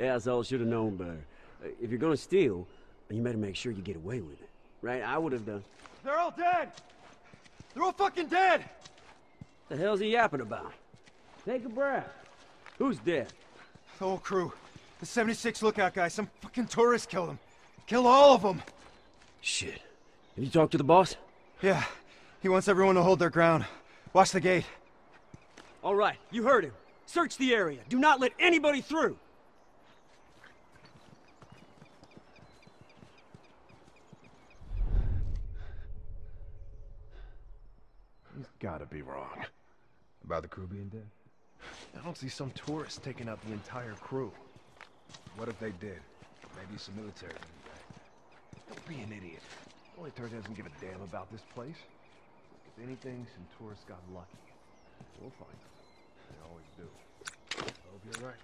Asshole should have known better. If you're gonna steal, you better make sure you get away with it. Right? I would have done. They're all dead! They're all fucking dead! The hell's he yapping about? Take a breath. Who's dead? The whole crew. The 76 lookout guy. Some fucking tourist killed them. Killed all of them! Shit. Have you talked to the boss? Yeah. He wants everyone to hold their ground. Watch the gate. All right. You heard him. Search the area. Do not let anybody through! He's gotta be wrong. About the crew being dead? I don't see some tourists taking out the entire crew. What if they did? Maybe some military. Don't be an idiot. The only tourist doesn't give a damn about this place. If anything, some tourists got lucky. We'll find them. They always do. I hope you're right.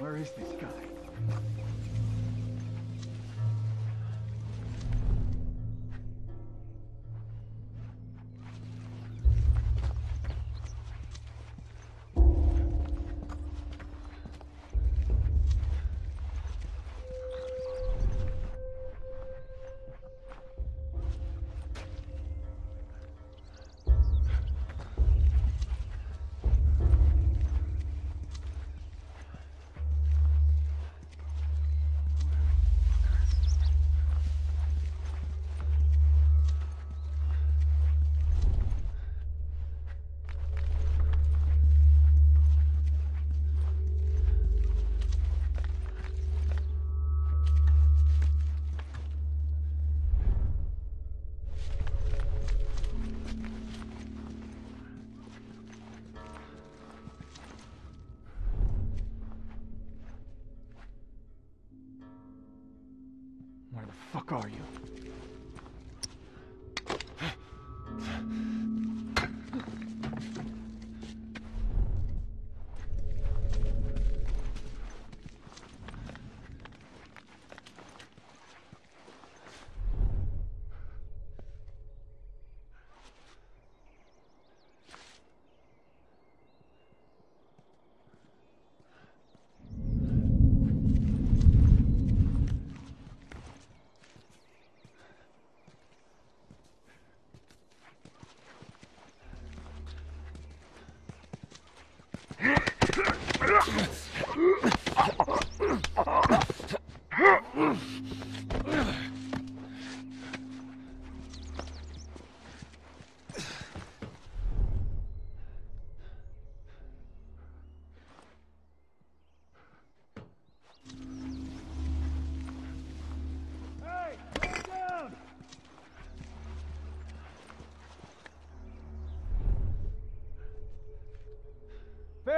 Where is this guy? Where the fuck are you?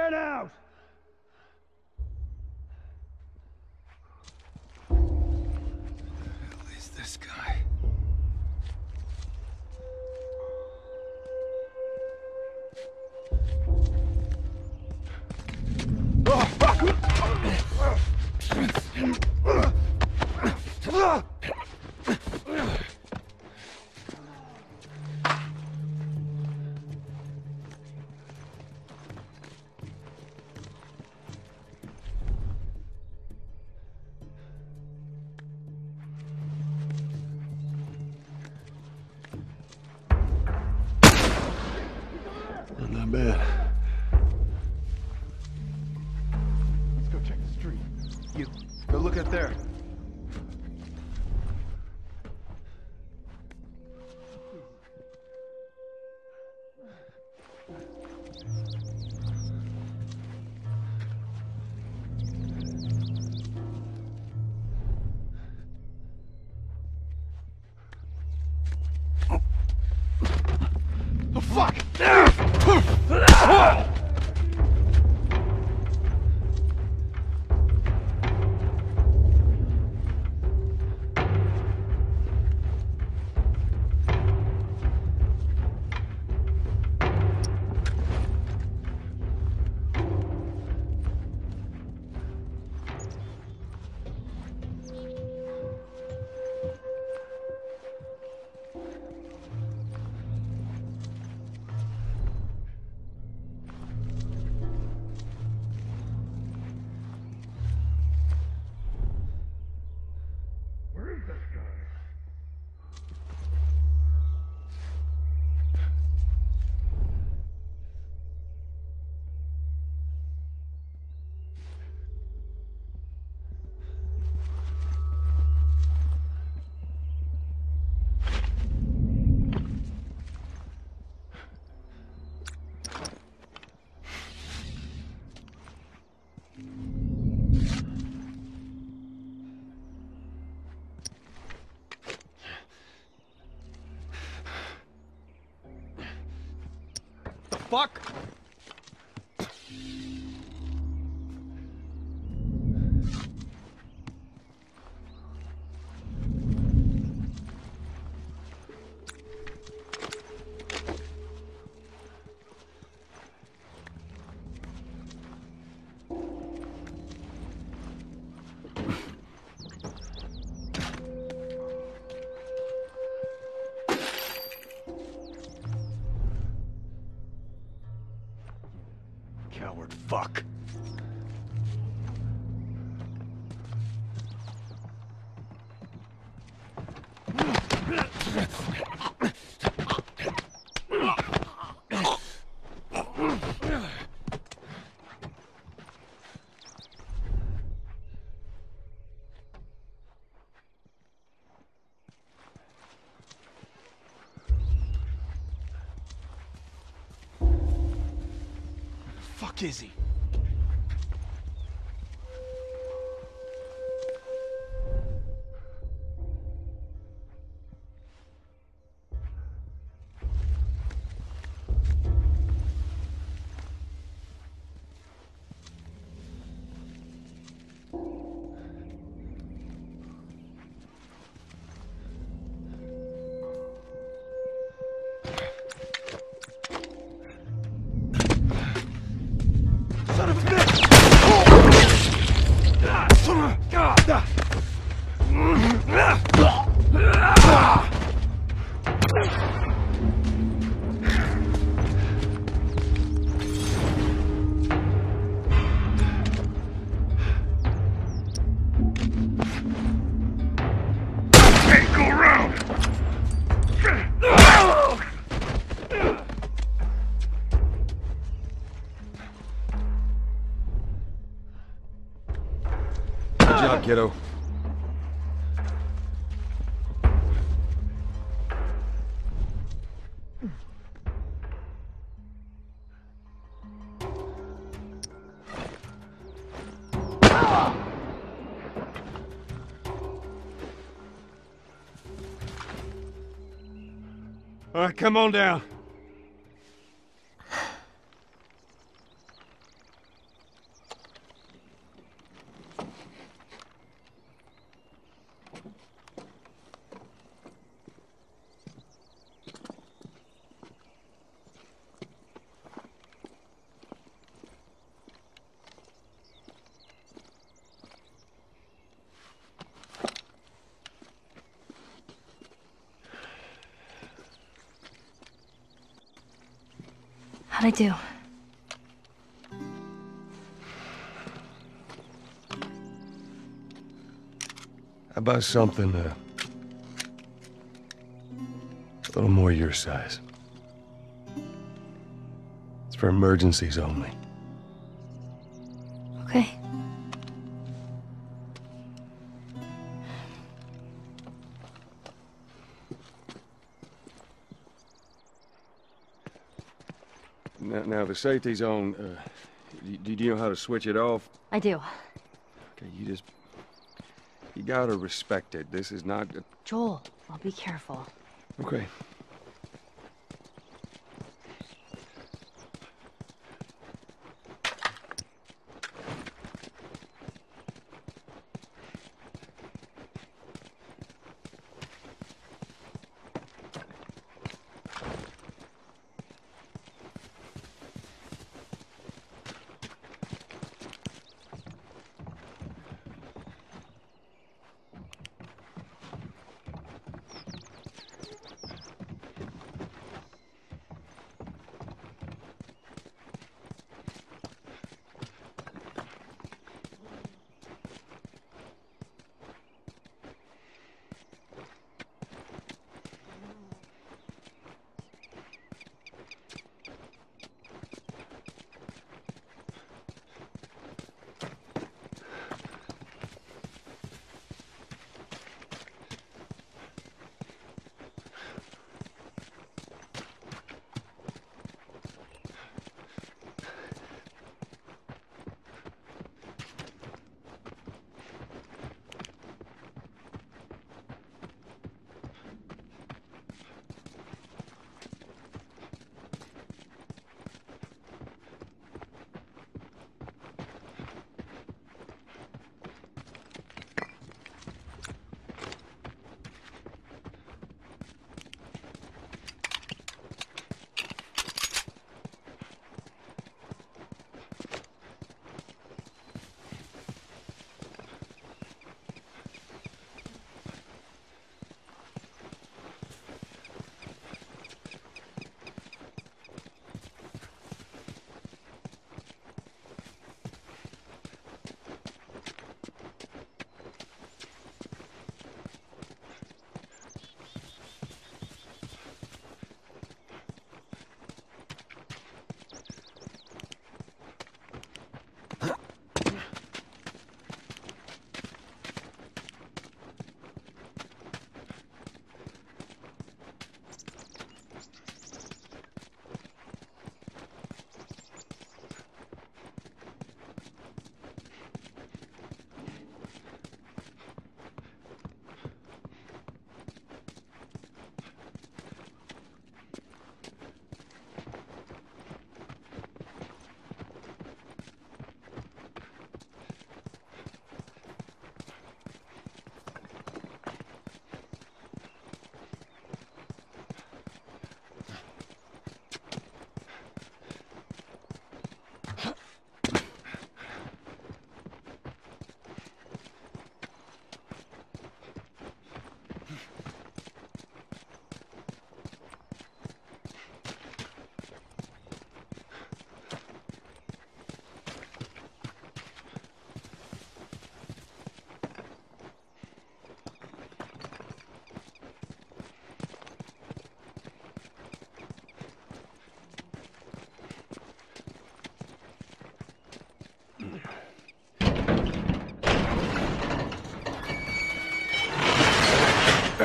Out! Who is this guy? Not bad. Let's go check the street. You, go look out there. Oh, fuck! Fuck! fuck. Is he? Kiddo. All right, come on down. I do. About something a little more your size. It's for emergencies only. Okay. Now, the safety's on. Do you know how to switch it off? I do. Okay, you gotta respect it. This is not good. Joel, I'll be careful. Okay.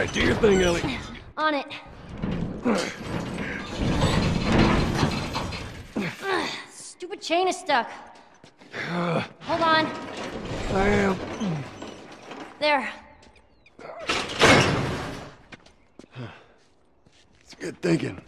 right, do your thing, Ellie. On it. Stupid chain is stuck. Hold on. I am. There. It's good thinking.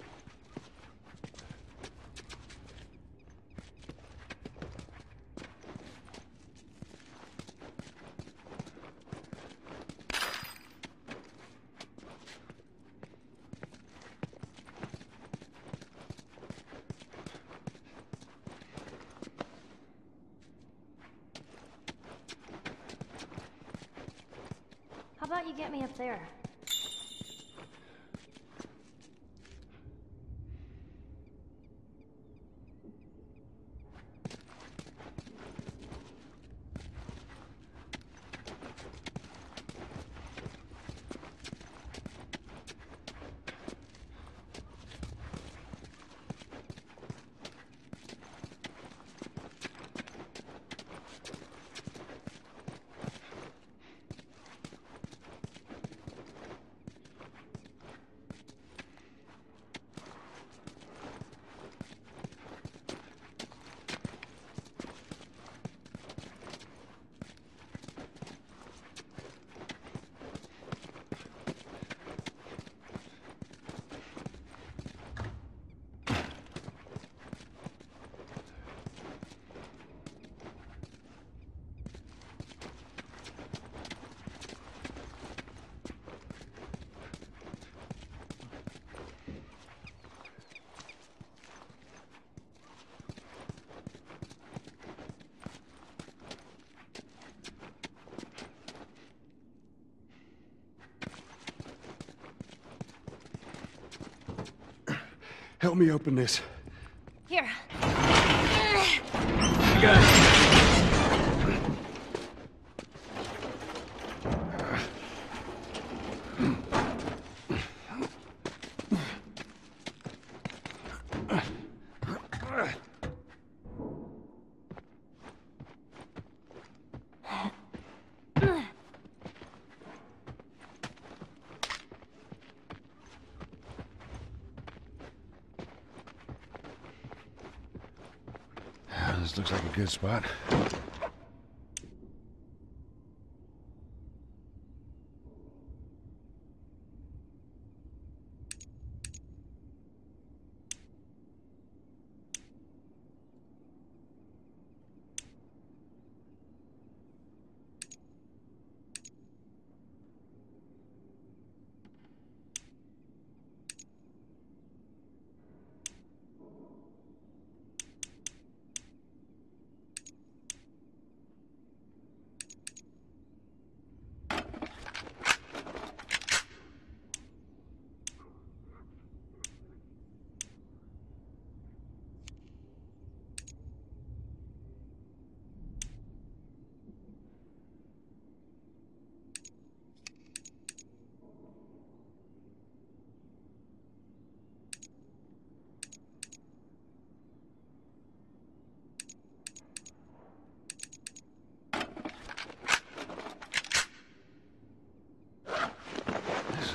How about you get me up there? Help me open this. Here. You got it. This looks like a good spot.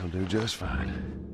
It'll do just fine.